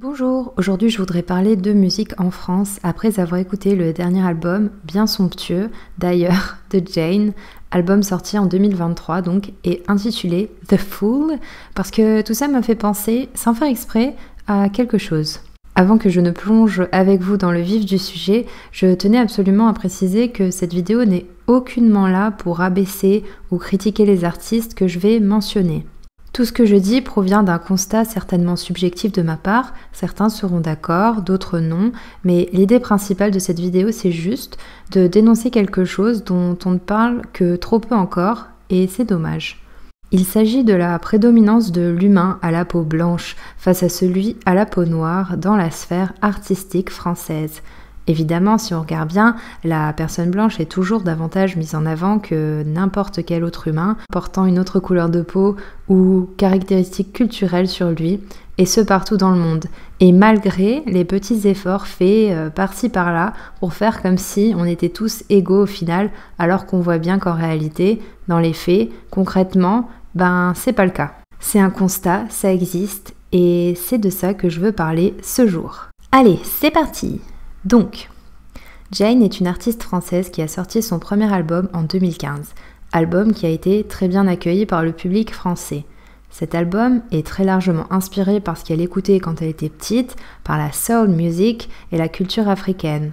Bonjour, aujourd'hui je voudrais parler de musique en France après avoir écouté le dernier album, bien somptueux d'ailleurs, de Jane, album sorti en 2023 donc, et intitulé The Fool, parce que tout ça m'a fait penser, sans faire exprès, à quelque chose. Avant que je ne plonge avec vous dans le vif du sujet, je tenais absolument à préciser que cette vidéo n'est aucunement là pour abaisser ou critiquer les artistes que je vais mentionner. Tout ce que je dis provient d'un constat certainement subjectif de ma part, certains seront d'accord, d'autres non, mais l'idée principale de cette vidéo c'est juste de dénoncer quelque chose dont on ne parle que trop peu encore, et c'est dommage. Il s'agit de la prédominance de l'humain à la peau blanche face à celui à la peau noire dans la sphère artistique française. Évidemment, si on regarde bien, la personne blanche est toujours davantage mise en avant que n'importe quel autre humain portant une autre couleur de peau ou caractéristique culturelle sur lui, et ce partout dans le monde. Et malgré les petits efforts faits par-ci par-là pour faire comme si on était tous égaux au final, alors qu'on voit bien qu'en réalité, dans les faits, concrètement, ben c'est pas le cas. C'est un constat, ça existe, et c'est de ça que je veux parler ce jour. Allez, c'est parti! Donc, Jane est une artiste française qui a sorti son premier album en 2015, album qui a été très bien accueilli par le public français. Cet album est très largement inspiré par ce qu'elle écoutait quand elle était petite, par la soul music et la culture africaine.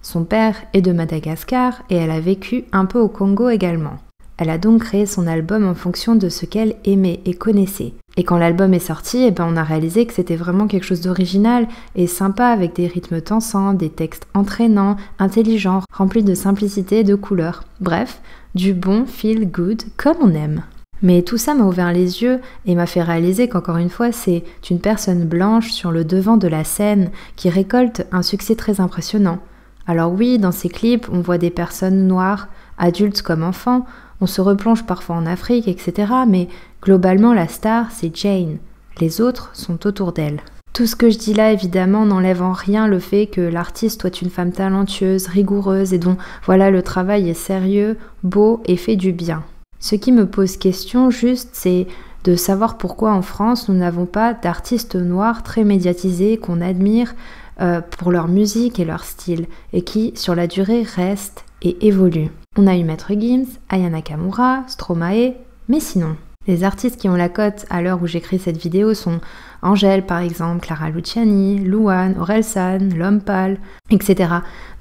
Son père est de Madagascar et elle a vécu un peu au Congo également. Elle a donc créé son album en fonction de ce qu'elle aimait et connaissait. Et quand l'album est sorti, on a réalisé que c'était vraiment quelque chose d'original et sympa avec des rythmes dansants, des textes entraînants, intelligents, remplis de simplicité et de couleurs. Bref, du bon feel good comme on aime. Mais tout ça m'a ouvert les yeux et m'a fait réaliser qu'encore une fois, c'est une personne blanche sur le devant de la scène qui récolte un succès très impressionnant. Alors oui, dans ses clips, on voit des personnes noires, adultes comme enfants, on se replonge parfois en Afrique, etc. Mais globalement, la star, c'est Jane. Les autres sont autour d'elle. Tout ce que je dis là, évidemment, n'enlève en rien le fait que l'artiste soit une femme talentueuse, rigoureuse et dont, voilà, le travail est sérieux, beau et fait du bien. Ce qui me pose question juste, c'est de savoir pourquoi en France, nous n'avons pas d'artistes noirs très médiatisés qu'on admire pour leur musique et leur style et qui, sur la durée, restent et évoluent. On a eu Maître Gims, Aya Nakamura, Stromae, mais sinon. Les artistes qui ont la cote à l'heure où j'écris cette vidéo sont Angèle par exemple, Clara Luciani, Louane, Aurelsan, L'homme pâle, etc.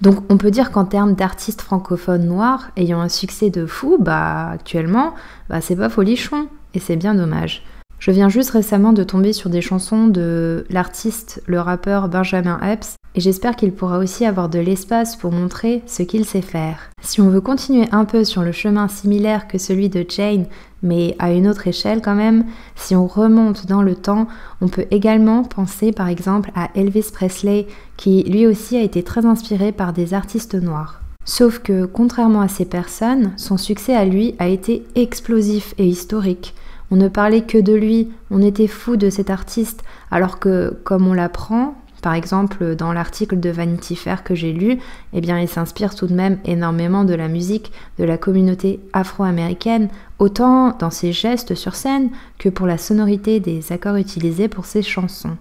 Donc on peut dire qu'en termes d'artistes francophones noirs ayant un succès de fou, actuellement, c'est pas folichon, et c'est bien dommage. Je viens juste récemment de tomber sur des chansons de l'artiste, le rappeur Benjamin Epps, et j'espère qu'il pourra aussi avoir de l'espace pour montrer ce qu'il sait faire. Si on veut continuer un peu sur le chemin similaire que celui de Jane, mais à une autre échelle quand même, si on remonte dans le temps, on peut également penser par exemple à Elvis Presley, qui lui aussi a été très inspiré par des artistes noirs. Sauf que, contrairement à ces personnes, son succès à lui a été explosif et historique. On ne parlait que de lui, on était fou de cet artiste, alors que, comme on l'apprend, par exemple dans l'article de Vanity Fair que j'ai lu, il s'inspire tout de même énormément de la musique de la communauté afro-américaine, autant dans ses gestes sur scène que pour la sonorité des accords utilisés pour ses chansons.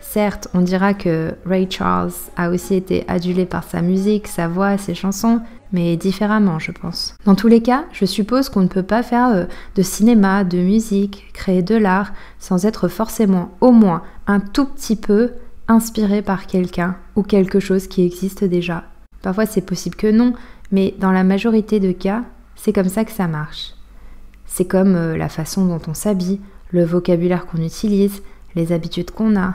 Certes, on dira que Ray Charles a aussi été adulé par sa musique, sa voix, ses chansons, mais différemment, je pense. Dans tous les cas, je suppose qu'on ne peut pas faire de cinéma, de musique, créer de l'art, sans être forcément, au moins, un tout petit peu inspiré par quelqu'un ou quelque chose qui existe déjà. Parfois, c'est possible que non, mais dans la majorité de cas, c'est comme ça que ça marche. C'est comme la façon dont on s'habille, le vocabulaire qu'on utilise, les habitudes qu'on a.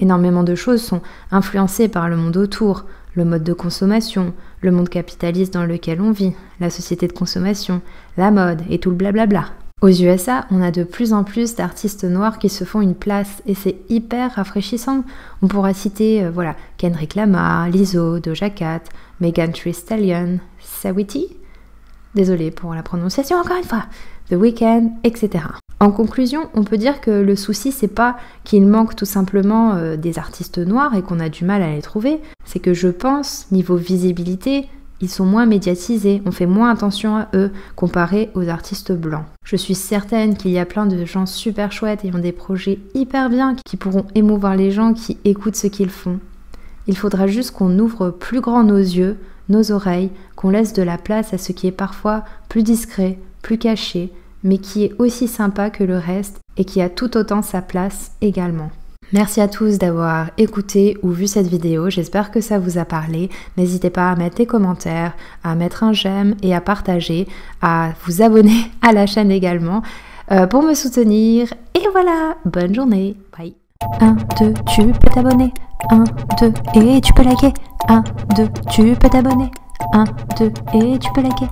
Énormément de choses sont influencées par le monde autour, le mode de consommation, le monde capitaliste dans lequel on vit, la société de consommation, la mode et tout le blablabla. Aux USA, on a de plus en plus d'artistes noirs qui se font une place et c'est hyper rafraîchissant. On pourra citer Kendrick Lamar, Lizzo, Doja Cat, Megan Thee Stallion, Saweetie, désolée pour la prononciation encore une fois, The Weeknd, etc. En conclusion, on peut dire que le souci, c'est pas qu'il manque tout simplement des artistes noirs et qu'on a du mal à les trouver, c'est que je pense, niveau visibilité, Ils sont moins médiatisés, on fait moins attention à eux comparé aux artistes blancs. Je suis certaine qu'il y a plein de gens super chouettes ayant des projets hyper bien qui pourront émouvoir les gens qui écoutent ce qu'ils font. Il faudra juste qu'on ouvre plus grand nos yeux, nos oreilles, qu'on laisse de la place à ce qui est parfois plus discret, plus caché, mais qui est aussi sympa que le reste et qui a tout autant sa place également. Merci à tous d'avoir écouté ou vu cette vidéo, j'espère que ça vous a parlé. N'hésitez pas à mettre des commentaires, à mettre un j'aime et à partager, à vous abonner à la chaîne également pour me soutenir. Et voilà, bonne journée, bye. 1, 2, tu peux t'abonner. 1, 2, et tu peux liker. 1, 2, tu peux t'abonner. 1, 2, et tu peux liker.